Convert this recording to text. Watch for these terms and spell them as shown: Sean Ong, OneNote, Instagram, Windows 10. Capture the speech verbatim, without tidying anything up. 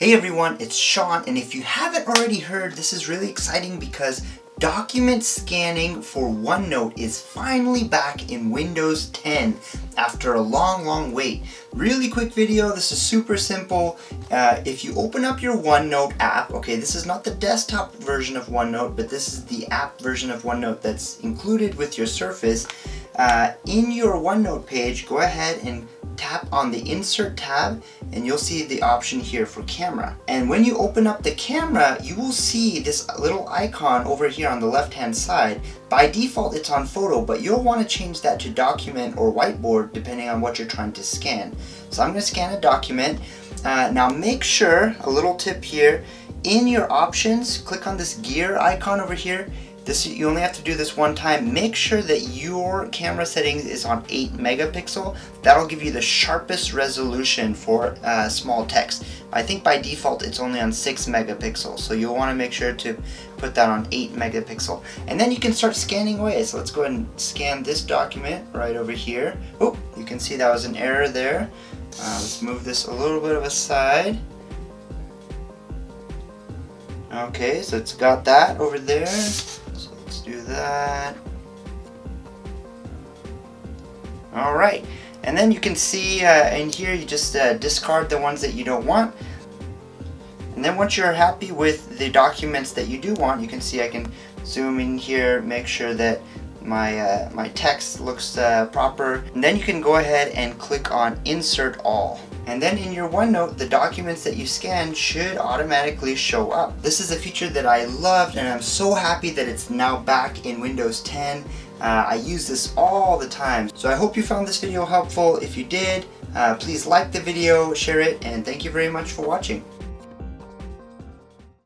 Hey everyone, it's Sean, and if you haven't already heard, this is really exciting because document scanning for OneNote is finally back in Windows ten after a long, long wait. Really quick video, this is super simple. Uh, if you open up your OneNote app, okay, this is not the desktop version of OneNote, but this is the app version of OneNote that's included with your Surface. Uh, in your OneNote page, go ahead and tap on the Insert tab, and you'll see the option here for camera. And when you open up the camera, you will see this little icon over here on the left-hand side. By default, it's on photo, but you'll want to change that to document or whiteboard, depending on what you're trying to scan. So I'm going to scan a document. Uh, now make sure, a little tip here, in your options, click on this gear icon over here. This, you only have to do this one time. Make sure that your camera settings is on eight megapixel. That'll give you the sharpest resolution for uh, small text. I think by default it's only on six megapixel, so you'll want to make sure to put that on eight megapixel. And then you can start scanning away. So let's go ahead and scan this document right over here. Oh, you can see that was an error there. Uh, let's move this a little bit of aside. Okay, so it's got that over there. Do that. All right, and then you can see uh, in here you just uh, discard the ones that you don't want. And then once you're happy with the documents that you do want, you can see I can zoom in here, make sure that my uh, my text looks uh, proper. And then you can go ahead and click on Insert All. And then in your OneNote, the documents that you scan should automatically show up. This is a feature that I loved, and I'm so happy that it's now back in Windows ten. Uh, I use this all the time. So I hope you found this video helpful. If you did, uh, please like the video, share it, and thank you very much for watching.